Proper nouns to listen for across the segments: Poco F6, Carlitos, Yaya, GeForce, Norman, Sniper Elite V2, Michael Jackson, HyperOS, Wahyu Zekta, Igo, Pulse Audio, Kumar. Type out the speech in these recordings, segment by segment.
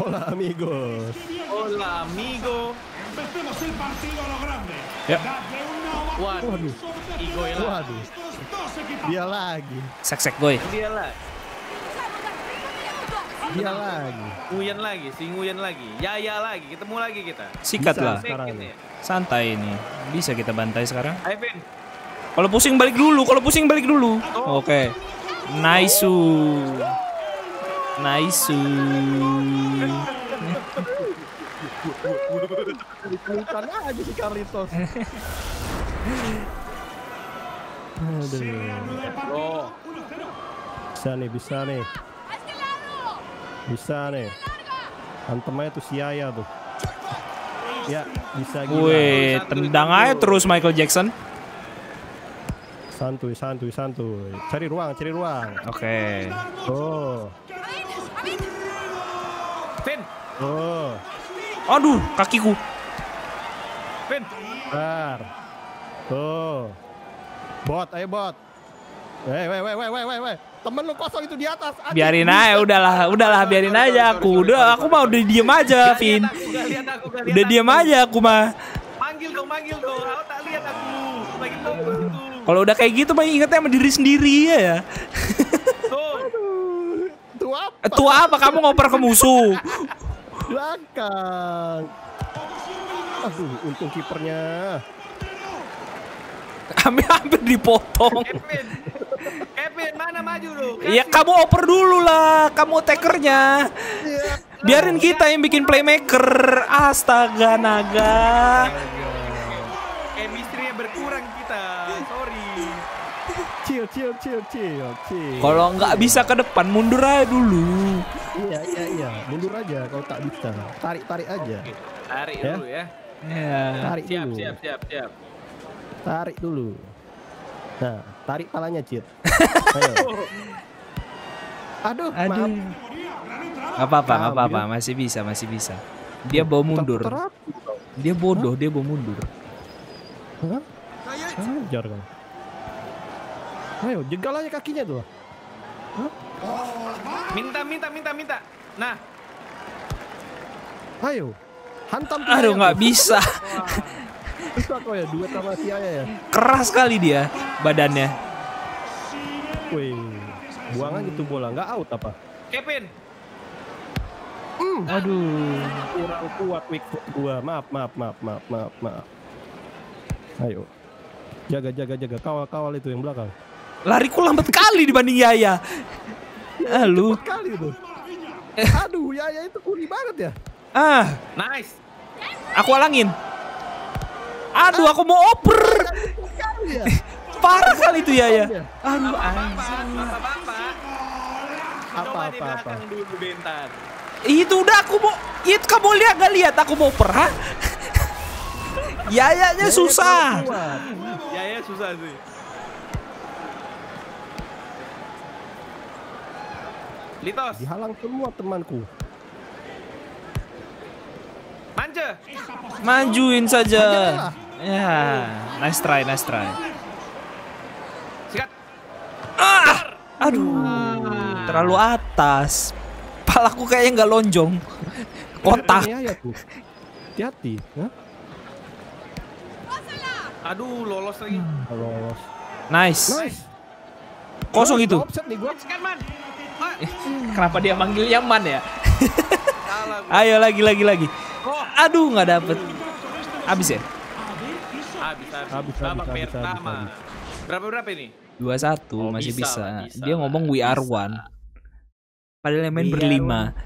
Hola amigos. Hola amigo. Empecemos el partido a lo grande. Yep. Waduh. Igo ya. Waduh. Dia lagi. Nguyen lagi. Yaya lagi. Ketemu lagi kita. Sikatlah sekarang. Santai ini. Bisa kita bantai sekarang. Ayo, Kalau pusing balik dulu. Oh. Oke. Okay. Nice. Bukannya aja si Carlitos. Aduh. Bisa nih. Antem aja tuh si Yaya tuh. Ya, bisa gila. Wih, tendang aja terus Michael Jackson. Santuy. Cari ruang. Oke. Okay. Oh. Pin. Oh. Aduh, kakiku. Pin. Bentar. Tuh. Ayo bot. Weh. Temen lu kosong itu di atas. Aduh. Biarin aja, udahlah biarin aja aku. Udah diem aja, Pin. Udah diem aja aku mah. Manggil dong. Aku tak lihat aku. Lagi fokus itu. Kalau udah kayak gitu, paling ingetnya sama diri sendiri ya. Itu apa? Kamu ngoper ke musuh. Belakang. Aduh, untung kipernya. Hampir dipotong. Kevin, mana maju lu? Ya kamu oper dulu lah, kamu takernya. Biarin kita yang bikin playmaker. Astaga naga. Chemistry-nya berkurang kita. Sorry. Chill. Kalau nggak bisa ke depan, mundur aja dulu. Iya. Mundur aja kalau tak bisa. Tarik aja. Okay. Tarik dulu ya. Siap. Tarik dulu. Nah, tarik palanya, Cid. Aduh. Apa-apa, masih bisa. Dia bawa mundur. Dia bodoh, dia bawa mundur. Hah? Hajar kan. Ayo, jegal aja kakinya tuh. Hah? Minta. Nah. Ayo. Hantam. Aduh, nggak bisa. Ya, duet sama si Yaya ya. Keras sekali dia badannya. Wih, buangan itu bola nggak out apa? Kevin. Aduh, kurang kuat weak foot gua. Maaf. Ayo. Jaga. Kawal itu yang belakang. Lariku lambat kali dibanding Yaya. Lu. Aduh, Yaya itu kuri banget ya. Nice. Aku alangin. Aduh, aku mau oper. Parah kali itu Yaya. Aduh, apa. Itu udah aku mau. Itu kamu lihat gak lihat aku mau oper, ha? Yayanya susah. Yaya susah sih. Litos. Dihalang semua temanku. Majuin saja. Ya, nice try. Sikat. Aduh, terlalu atas. Palaku kayaknya nggak lonjong. Kotak. Hati-hati. Aduh, lolos lagi. Nice. Kosong itu. Kenapa dia manggil Yaman ya? Ayo lagi. Aduh, nggak dapet. Habis ya? Habis. Berapa ini? 21, oh, masih bisa. Dia ngomong we are one. Padahal yang main berlima.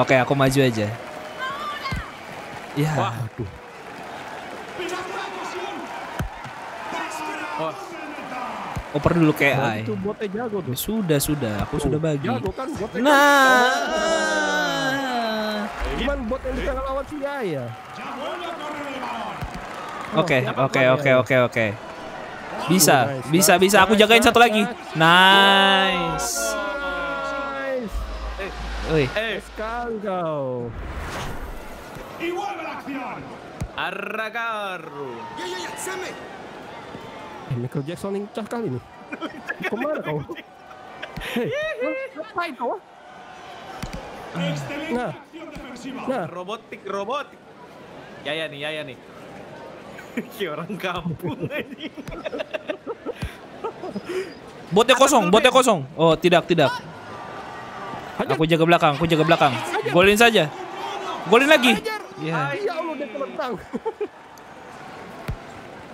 Oke, aku maju aja. Ya. Waduh. Oper dulu kayak AI. Itu botnya jago tuh. Sudah. Aku sudah bagi. Jago kan botnya. Cuman bot yang bisa ngelawan si Yaya. Oke. Bisa. Aku jagain satu lagi. Nice. Sekali kau. Michael Jackson lincah kali nih. Kumar kau. Hei, ngapain kau? Nah, robotik. Yaya nih. Kayak orang kampung aja. Botnya kosong. Oh, tidak. Aku jaga belakang. Golin saja. Golin lagi. Ya.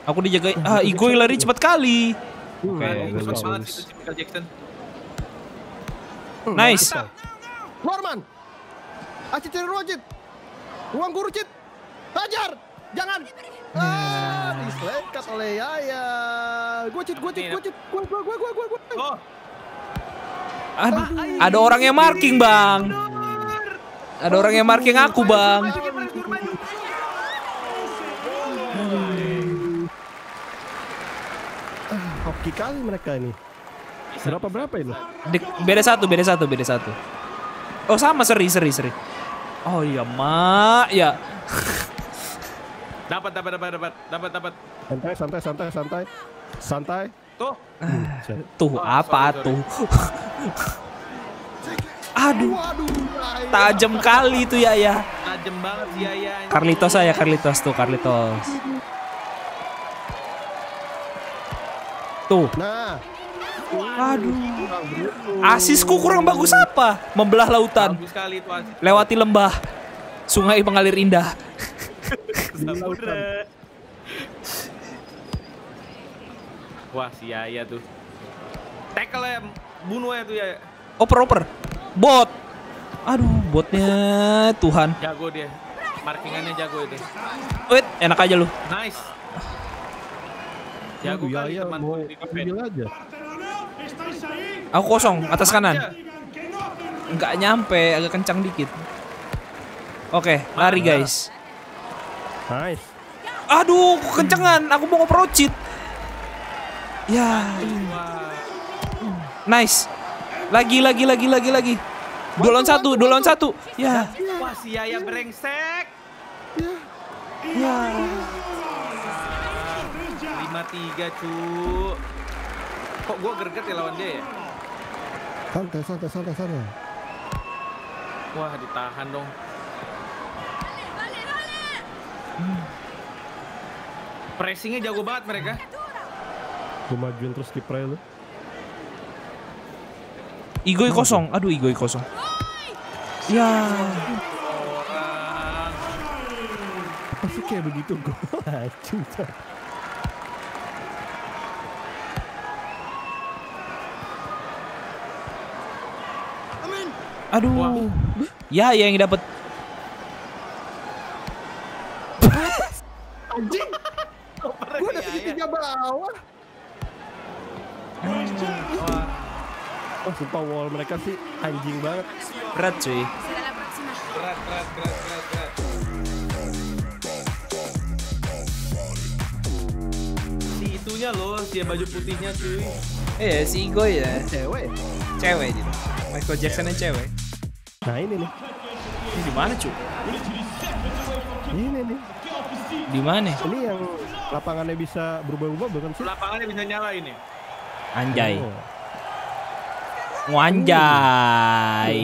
Aku dijaga. Ah, Igo lari cepat kali. Oke, nice. Norman. Acit dari Rojit. Ruang guru Cit. Hajar. Jangan. Diselekat oleh Yaya. Gua Cit. Oh. Ada orang yang marking, Bang. Ada orang yang marking aku, Bang. Hoki kali mereka ini. Berapa ini? Beda satu. Oh sama seri. Oh iya mak ya. Dapat. Santai. Tuh apa tuh? Aduh. Tajam kali tuh Yaya. Tajam banget Yaya. Carlitos. Tuh. Nah. Aduh. Asisku kurang bagus apa? Membelah lautan. Lewati lembah. Sungai pengalir indah. Wah, si Yaya tuh. Tackle-nya bunuh aja tuh Yaya. Oper. Bot. Aduh, botnya Tuhan. Jago dia. Markingannya jago itu. Wait, enak aja lu. Nice. Jago kali teman. Aku kosong atas kanan. Nggak nyampe, agak kencang dikit. Oke, lari guys. Nice. Aduh, kencangan. Aku mau ngeprocit. Ya. Nice. Lagi. 2 lawan 1. Ya. Wah, si Yaya brengsek. Ya. 5-3, cu. Kok gue gerget ya lawan dia ya? Santai. Wah, ditahan dong. Pressingnya jago banget mereka. Gue majuin terus kipernya lu. Igoi kosong. Ya. Pasti kayak begitu gue. Aduh, wow. Ya yang dapat. Anjing, gue udah di 3 bawah. Oh, sumpah wall mereka sih anjing banget. Berat cuy. Si itunya loh, si baju putihnya cuy. Si Igo ya. Cewek gitu. Michael Jackson yang cewek. Nah ini nih. Ini di mana cuy? Ini nih. Di mana? Ini yang lapangannya bisa berubah-ubah bukan sih? Lapangannya bisa nyala ini. Anjay. Wanjay.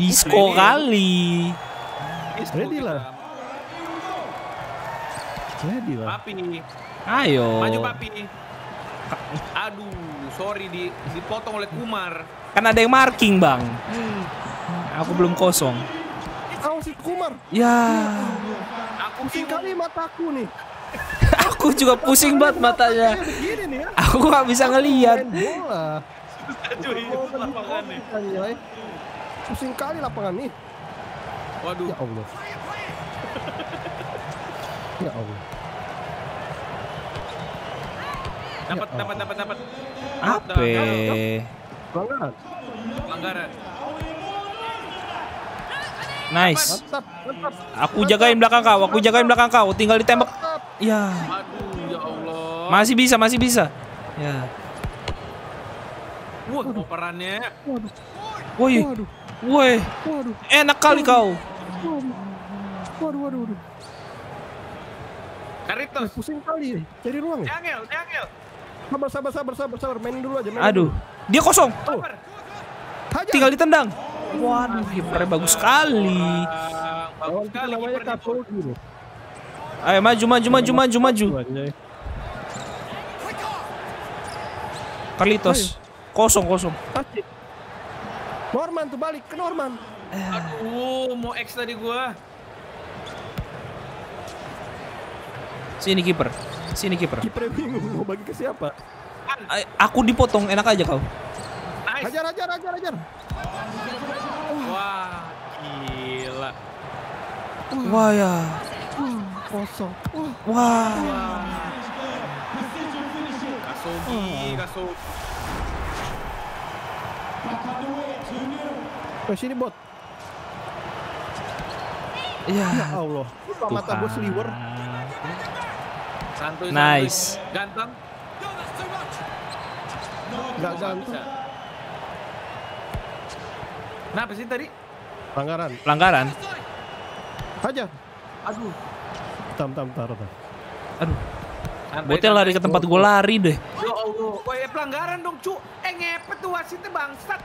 Disco kali. Jadi lah. Papi nih. Ayo. Maju papi. Aduh, sorry dipotong oleh Kumar. Kan ada yang marking, Bang. Aku belum kosong. Awas si Kumar. Ya. Aku pusing kali mataku nih. Aku juga pusing banget matanya. Aku gak bisa ngelihat. Pusing kali lapangan nih. Waduh. Ya Allah. Dapat. Ape. Pelanggaran. Nice. Aku jagain belakang kau. Tinggal ditembak. Ya. Aduh, ya Allah. Masih bisa. Ya. Wah, operannya. Woi. Enak kali kau. Waduh. Carlitos pusing kali. Cari ruang. Angel. Sabar, main dulu aja. Aduh, dia kosong. Tinggal ditendang. Waduh, kipernya bagus sekali. Ayo maju. Carlitos, kosong. Norman tuh balik ke Norman. Aduh, mau X tadi gua. Sini kiper. Kiper bingung mau bagi ke siapa? Aku dipotong, enak aja kau. Nice. Hajar. Wah, gila. Wah ya. Kosong. Wah. Kasugi. Sini bot. Ya Allah. Mata gua sliwer. Santuy, nice. Ganteng. Enggak ganteng. Nah, apa sih tadi? Pelanggaran. Hajar. Aduh. Tam. Aduh. Botnya lari ke tempat gue lari deh. Ya Allah. Woy, pelanggaran dong, cu. Ngepet tuh wasitnya bangsat.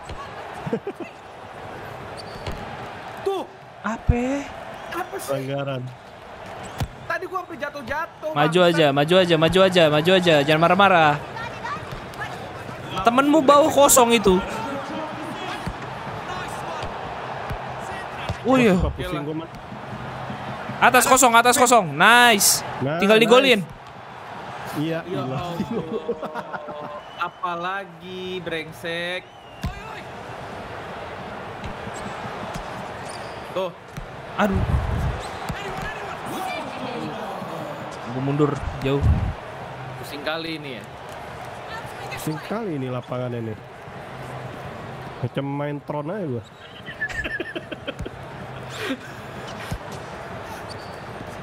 Tuh. Apa sih? Pelanggaran. Tadi gua hampir jatuh. Maju aja. Jangan marah-marah. Temenmu bawa kosong itu. Oh iya. Atas kosong. Nice. Tinggal digolin. Iya. Apalagi brengsek. Tuh. Aduh. Gue mundur jauh. Pusing kali ini lapangan ini. Macam main Tron aja gue.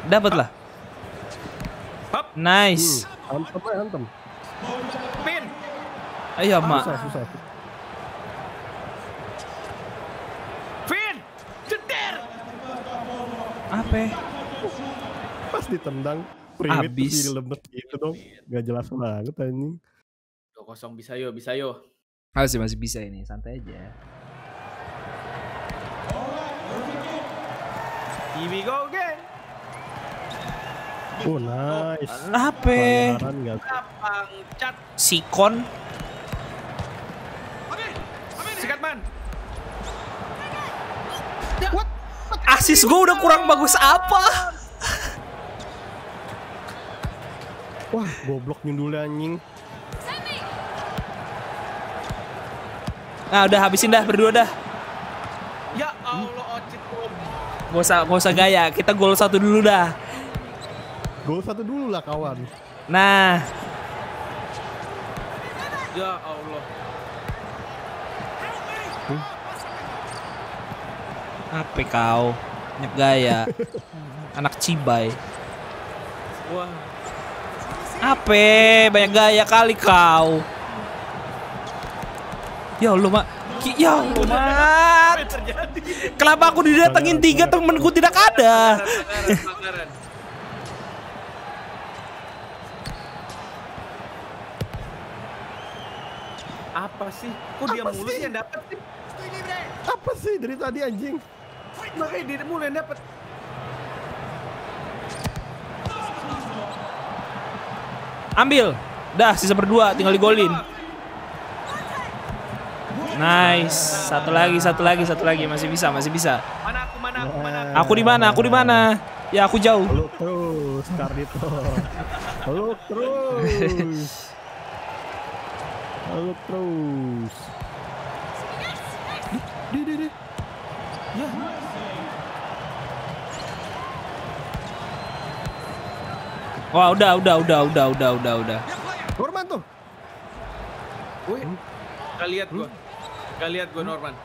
Dapat lah. Nice. Hantem. Pin. Ayo mak. Susah. Pin. Cetir. Apa? Pas ditendang. Abis gitu dong. Gak jelas banget anjing. 2-0 bisa yo. Masih bisa ini, santai aja. Here we go again. Oh nice. Ape? Sikon. Sikatman. What? Asis gue udah kurang bagus apa? Wah, goblok nyundul anjing. Nah, udah habisin dah berdua dah. Ya Allah, ocit om. Gak usah gaya, kita gol satu dulu dah. Gol satu dulu lah kawan. Nah. Ya Allah. Apa kau? Nyep gaya. Anak cibai. Wah. Ape, banyak gaya kali kau. Ya Allah, Mak. Ya Allah, Mat. Kenapa aku didatengin 3 temanku tidak ada? Apa sih? Kok dia mulu yang dapat sih? Apa sih dari tadi anjing? Makanya dia mulu yang dapat. Ambil, dah sisa berdua, tinggal digolin. Nice, satu lagi, masih bisa. Mana aku? Aku di mana? Ya aku jauh. Peluk terus, Carlitos. Peluk terus. Di. Ya. Wah, oh, udah. Norman tuh. Wih. Gak lihat gua Norman.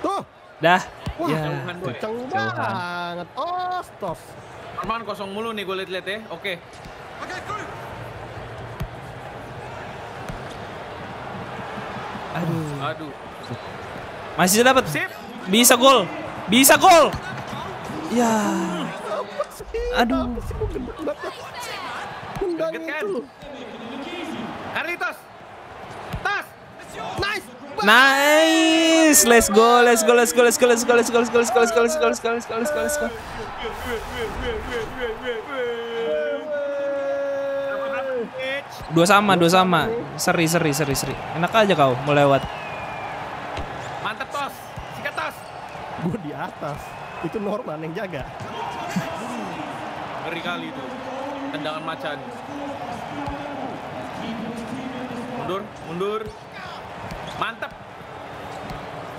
Tuh. Dah. Wah, ya. Kenceng banget. Oh, stop. Norman kosong mulu nih, gue lihat ya. Oke. Aduh. Masih dapat. Sip. Bisa gol. Ya. Aduh. Pundang itu. Carlitos. Tas. Nice. Nice. Let's go. Let's go. Let's go. Let's go. Let's go. Let's go. Let's go. Let's go. Let's go. Let's go. Let's go. Let's go. Dua sama. Seri. Enak aja kau mau lewat. Mantap tos. Sikat tos. Gue di atas. Itu Norman yang jaga. Ngeri kali itu. Tendangan macan. Mundur. Mantap.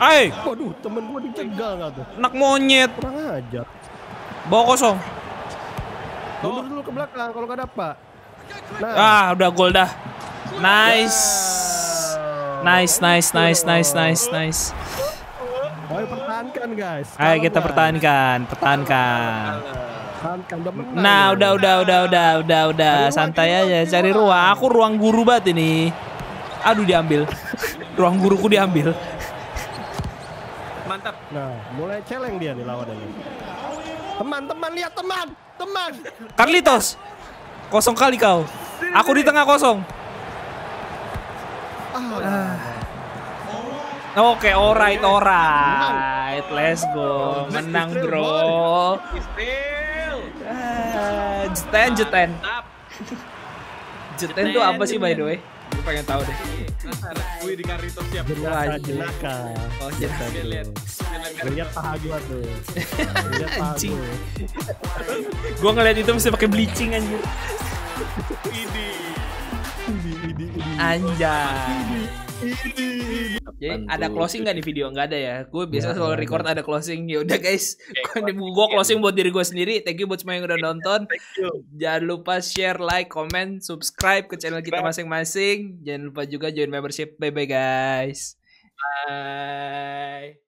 Hai. Waduh, temen gue dijegal nggak tuh? Nak monyet. Kurang ajar. Bawa kosong. Mundur dulu ke belakang kalau nggak dapat. Nice. Ah, udah gol dah. Nice. Ayo pertahankan guys. Ayo kita pertahankan. Nah, udah. Santai aja, cari ruang. Aku ruang guru banget ini. Aduh, diambil. Ruang guruku diambil. Mantap. Nah, mulai celeng dia nih lawannya. Teman-teman, lihat teman. Carlitos. Kosong kali kau. Aku di tengah kosong. Oke, alright. Let's go. Menang, bro. Jeten tuh apa sih by the way? Gue pengen tahu deh. Wih, di Carlitos siap. Lihat paha gue tuh. Anjing. Gue ngeliat itu mesti pakai bleaching anjir. Anjay. Jadi ada closing nggak di video? Nggak ada ya. Gue biasa selalu record ada closing. Ya udah guys, gue closing buat diri gue sendiri. Thank you buat semua yang udah nonton. Jangan lupa share, like, comment, subscribe ke channel kita masing-masing. Jangan lupa juga join membership. Bye bye guys. Bye.